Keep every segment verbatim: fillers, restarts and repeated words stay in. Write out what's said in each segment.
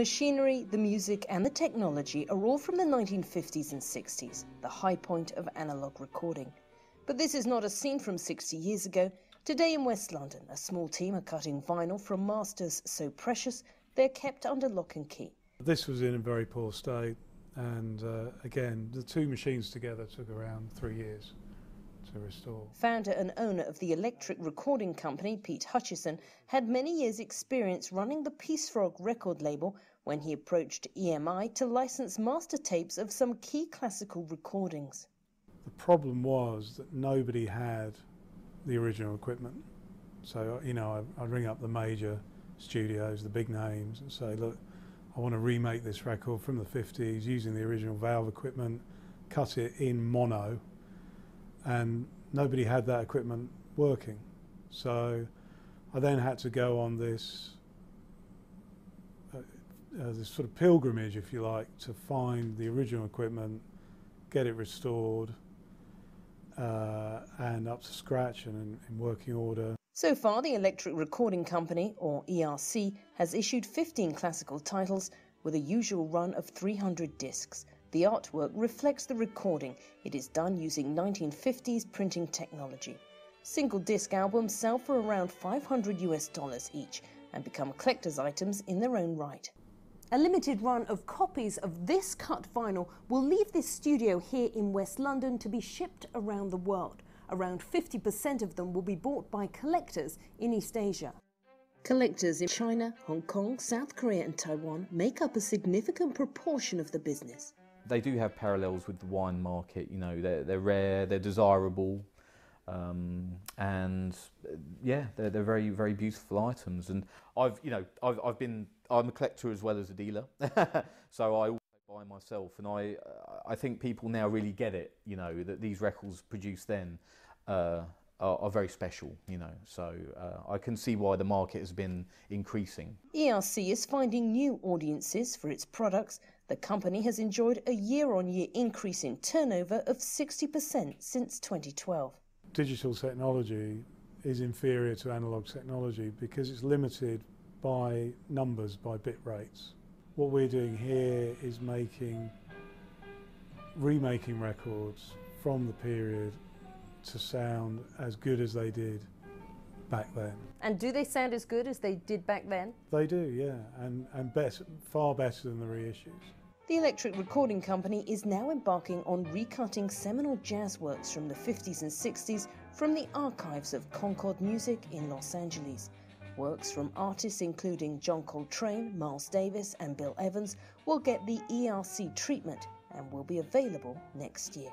machinery, the music and the technology are all from the nineteen fifties and sixties, the high point of analogue recording. But this is not a scene from sixty years ago. Today in West London, a small team are cutting vinyl from masters so precious they're kept under lock and key. This was in a very poor state, and uh, again, the two machines together took around three years to restore. Founder and owner of the Electric Recording Company, Pete Hutchison, had many years' experience running the Peacefrog record label when he approached E M I to license master tapes of some key classical recordings. The problem was that nobody had the original equipment. So, you know, I'd ring up the major studios, the big names, and say, look, I want to remake this record from the fifties using the original valve equipment, cut it in mono, and nobody had that equipment working. So I then had to go on this uh, uh, this sort of pilgrimage, if you like, to find the original equipment, get it restored uh, and up to scratch and in, in working order. So far, the Electric Recording Company, or E R C, has issued fifteen classical titles with a usual run of three hundred discs. The artwork reflects the recording. It is done using nineteen fifties printing technology. Single disc albums sell for around five hundred US dollars each and become collector's items in their own right. A limited run of copies of this cut vinyl will leave this studio here in West London to be shipped around the world. Around fifty percent of them will be bought by collectors in East Asia. Collectors in China, Hong Kong, South Korea and Taiwan make up a significant proportion of the business. They do have parallels with the wine market, you know, they're, they're rare, they're desirable, um, and yeah, they're, they're very, very beautiful items. And I've, you know, I've, I've been, I'm a collector as well as a dealer, so I buy myself, and I, I think people now really get it, you know, that these records produced then uh, are, are very special, you know, so uh, I can see why the market has been increasing. E R C is finding new audiences for its products. The company has enjoyed a year-on-year increase in turnover of sixty percent since twenty twelve. Digital technology is inferior to analogue technology because it's limited by numbers, by bit rates. What we're doing here is making, remaking records from the period to sound as good as they did back then. And do they sound as good as they did back then? They do, yeah, and, and better, far better than the reissues. The Electric Recording Company is now embarking on recutting seminal jazz works from the fifties and sixties from the archives of Concord Music in Los Angeles. Works from artists including John Coltrane, Miles Davis and Bill Evans will get the E R C treatment and will be available next year.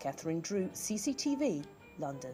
Catherine Drew, C C T V, London.